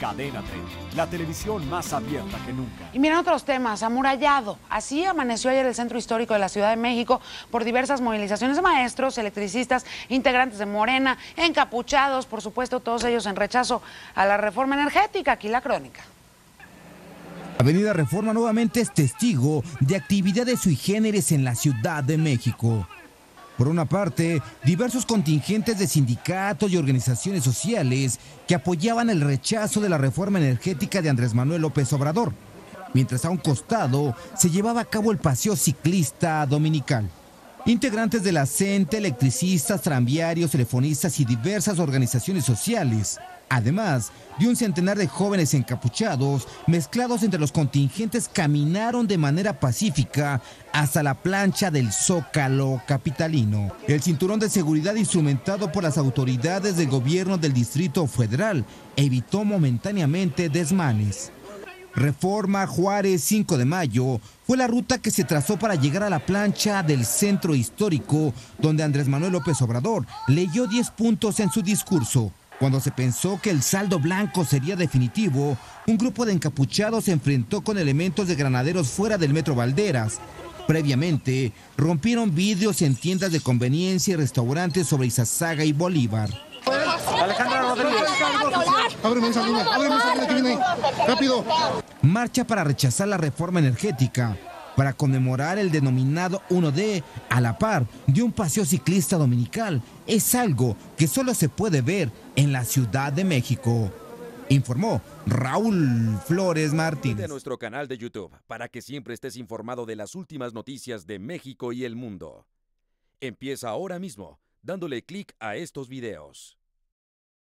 Cadena 30, la televisión más abierta que nunca. Y miren otros temas, amurallado. Así amaneció ayer el centro histórico de la Ciudad de México por diversas movilizaciones de maestros, electricistas, integrantes de Morena, encapuchados, por supuesto, todos ellos en rechazo a la reforma energética. Aquí la crónica. Avenida Reforma nuevamente es testigo de actividades sui generis en la Ciudad de México. Por una parte, diversos contingentes de sindicatos y organizaciones sociales que apoyaban el rechazo de la reforma energética de Andrés Manuel López Obrador, mientras a un costado se llevaba a cabo el paseo ciclista dominical. Integrantes de la CNTE, electricistas, tranviarios, telefonistas y diversas organizaciones sociales, además de un centenar de jóvenes encapuchados mezclados entre los contingentes, caminaron de manera pacífica hasta la plancha del Zócalo capitalino. El cinturón de seguridad instrumentado por las autoridades del gobierno del Distrito Federal evitó momentáneamente desmanes. Reforma, Juárez, 5 de mayo fue la ruta que se trazó para llegar a la plancha del centro histórico, donde Andrés Manuel López Obrador leyó 10 puntos en su discurso. Cuando se pensó que el saldo blanco sería definitivo, un grupo de encapuchados se enfrentó con elementos de granaderos fuera del metro Valderas. Previamente, rompieron vidrios en tiendas de conveniencia y restaurantes sobre Izazaga y Bolívar. Alejandra Rodríguez, ábreme esa luna, que viene ahí, rápido. Marcha para rechazar la reforma energética, para conmemorar el denominado 1D, a la par de un paseo ciclista dominical, es algo que solo se puede ver en la Ciudad de México. Informó Raúl Flores Martín. Suscríbete a nuestro canal de YouTube para que siempre estés informado de las últimas noticias de México y el mundo. Empieza ahora mismo dándole clic a estos videos.